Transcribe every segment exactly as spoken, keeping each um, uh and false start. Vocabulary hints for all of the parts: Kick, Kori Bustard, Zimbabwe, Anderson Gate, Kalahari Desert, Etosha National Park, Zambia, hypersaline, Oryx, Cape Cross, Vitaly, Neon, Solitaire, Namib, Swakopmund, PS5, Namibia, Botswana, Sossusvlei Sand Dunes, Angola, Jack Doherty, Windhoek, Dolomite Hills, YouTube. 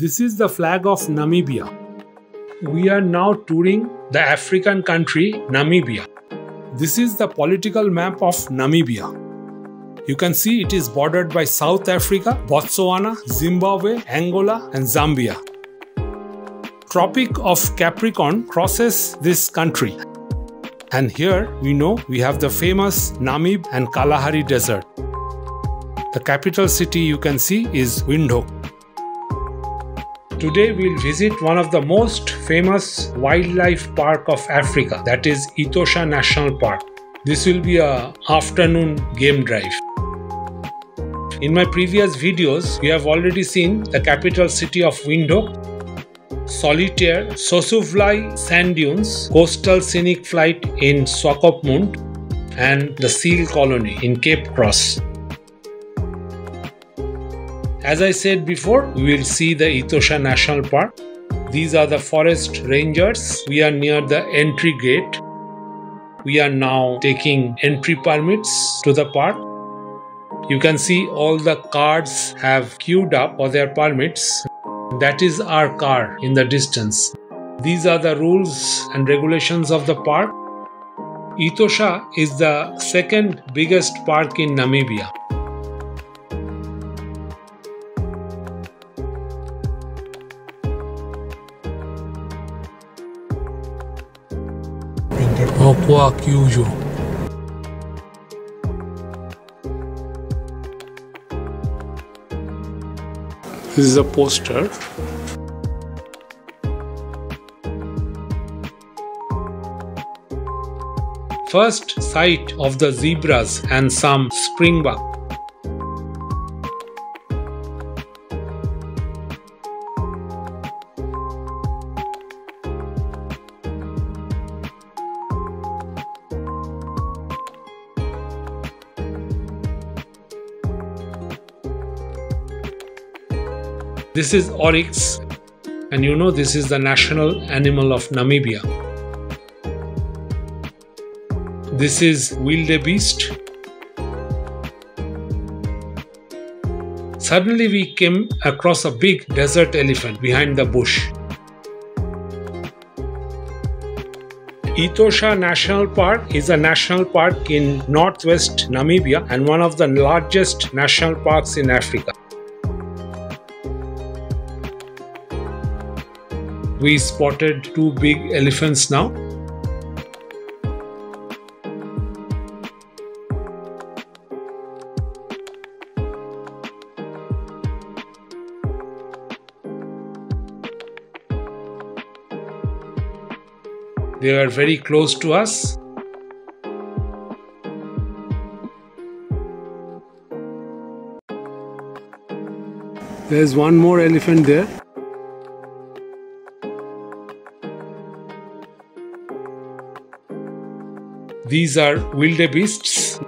This is the flag of Namibia. We are now touring the African country Namibia. This is the political map of Namibia. You can see it is bordered by South Africa, Botswana, Zimbabwe, Angola and Zambia. Tropic of Capricorn crosses this country. And here we know we have the famous Namib and Kalahari Desert. The capital city you can see is Windhoek. Today we'll visit one of the most famous wildlife park of Africa, that is Etosha National Park. This will be an afternoon game drive. In my previous videos, we have already seen the capital city of Windhoek, Solitaire, Sossusvlei Sand Dunes, coastal scenic flight in Swakopmund, and the seal colony in Cape Cross. As I said before, we will see the Etosha National Park. These are the forest rangers. We are near the entry gate. We are now taking entry permits to the park. You can see all the cars have queued up for their permits. That is our car in the distance. These are the rules and regulations of the park. Etosha is the second biggest park in Namibia. This is a poster. First sight of the zebras and some springbok. This is Oryx, and you know this is the national animal of Namibia. This is wildebeest. Suddenly we came across a big desert elephant behind the bush. Etosha National Park is a national park in northwest Namibia and one of the largest national parks in Africa. We spotted two big elephants now. They were very close to us. There's one more elephant there. These are wildebeests.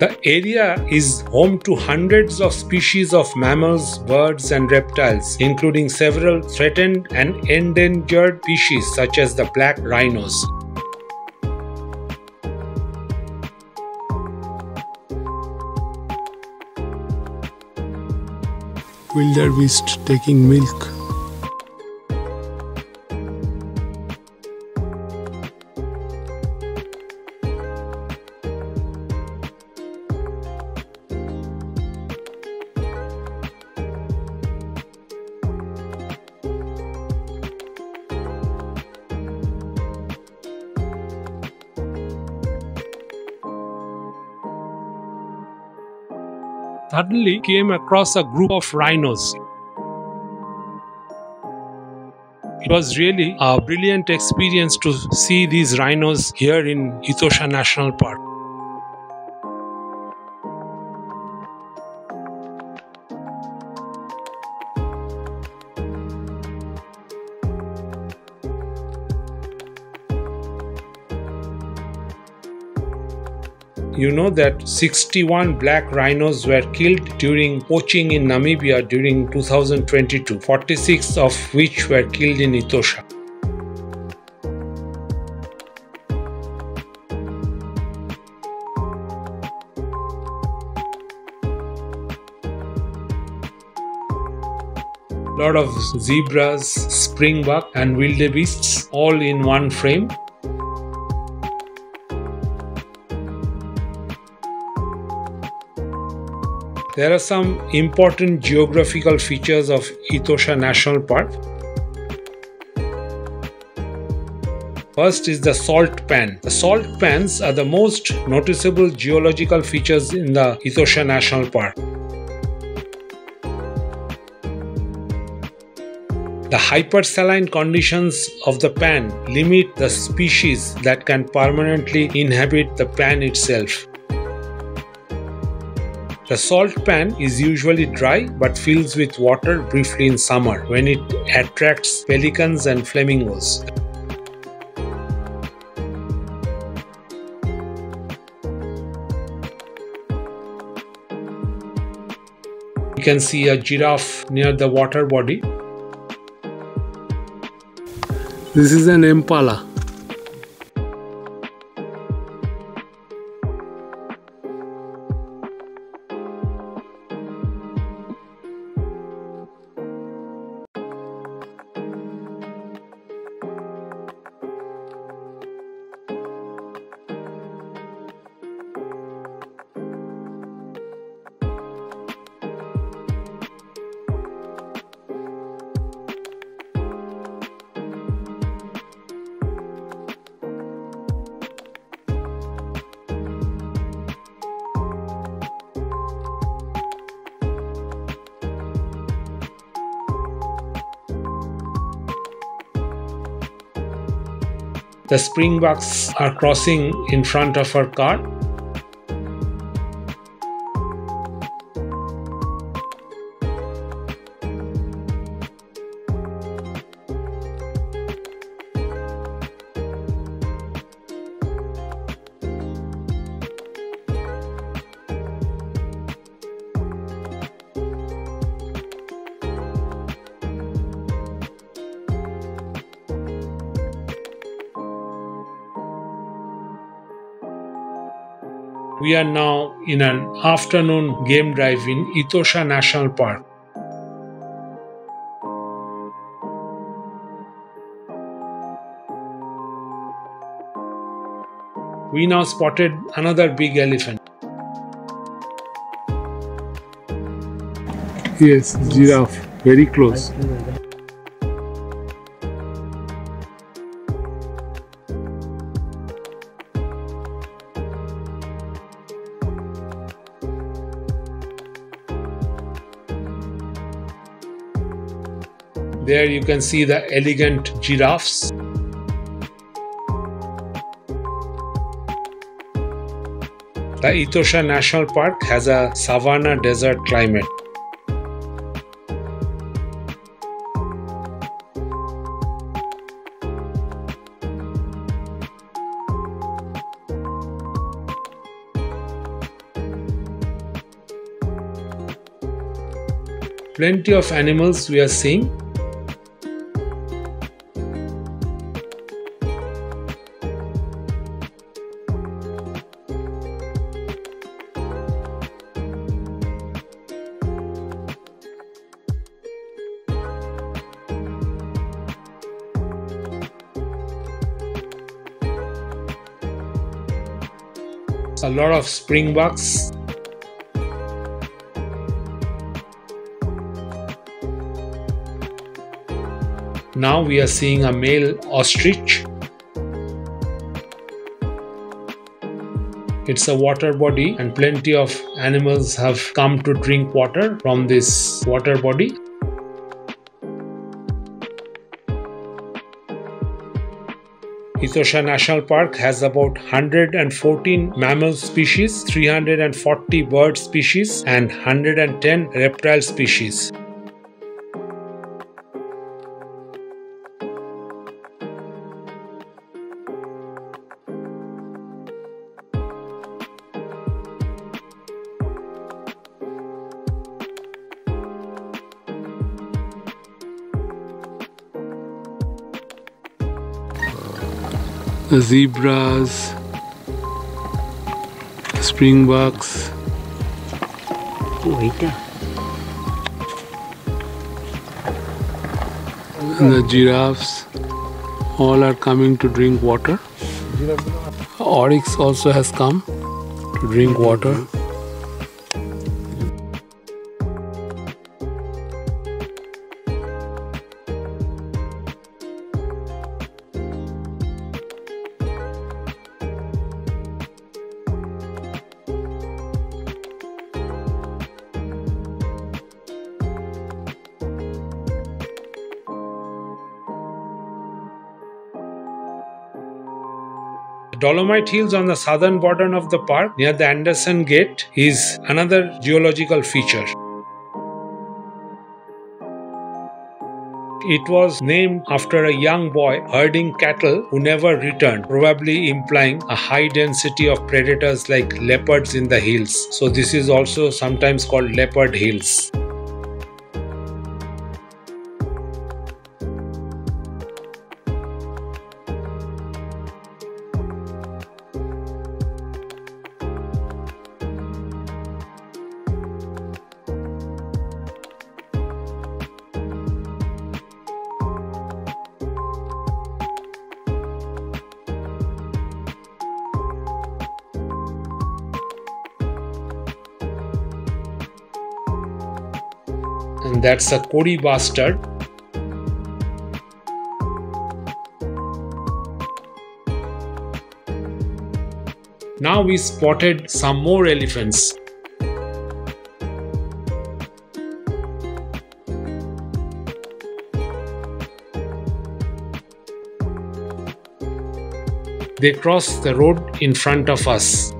The area is home to hundreds of species of mammals, birds and reptiles, including several threatened and endangered species such as the black rhinos. Wildebeest taking milk. Suddenly came across a group of rhinos. It was really a brilliant experience to see these rhinos here in Etosha National Park. You know that sixty-one black rhinos were killed during poaching in Namibia during two thousand twenty-two, forty-six of which were killed in Etosha. lot of zebras, springbuck and wildebeests all in one frame. There are some important geographical features of Etosha National Park. First is the salt pan. The salt pans are the most noticeable geological features in the Etosha National Park. The hypersaline conditions of the pan limit the species that can permanently inhabit the pan itself. The salt pan is usually dry but fills with water briefly in summer when it attracts pelicans and flamingos. You can see a giraffe near the water body. This is an impala. The springbucks are crossing in front of her car. We are now in an afternoon game drive in Etosha National Park. We now spotted another big elephant. Yes, giraffe, very close. There you can see the elegant giraffes. The Etosha National Park has a savanna desert climate. Plenty of animals we are seeing. A lot of springbucks. Now we are seeing a male ostrich. It's a water body and plenty of animals have come to drink water from this water body. Etosha National Park has about one hundred fourteen mammal species, three hundred forty bird species and one hundred ten reptile species. The zebras, the springbucks. Wait. the giraffes, all are coming to drink water. Oryx also has come to drink water. Dolomite Hills on the southern border of the park near the Anderson Gate is another geological feature. It was named after a young boy herding cattle who never returned, probably implying a high density of predators like leopards in the hills. So this is also sometimes called Leopard Hills. And that's a Kori Bustard. Now we spotted some more elephants. They crossed the road in front of us.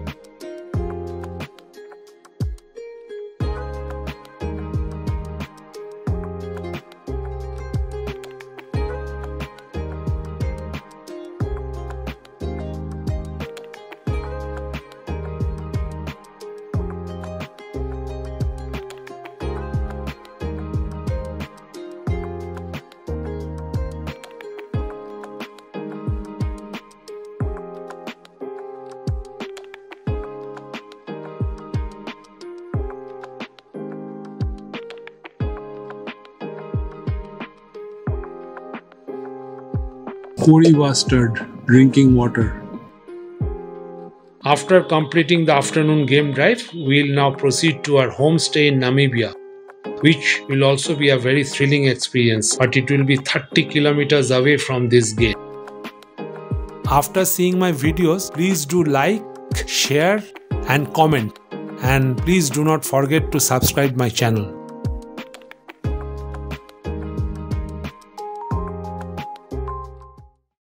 Kori Bustard drinking water. After completing the afternoon game drive, we will now proceed to our homestay in Namibia, which will also be a very thrilling experience, but it will be thirty kilometers away from this game. After seeing my videos, please do like, share and comment, and please do not forget to subscribe my channel.